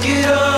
risk it all.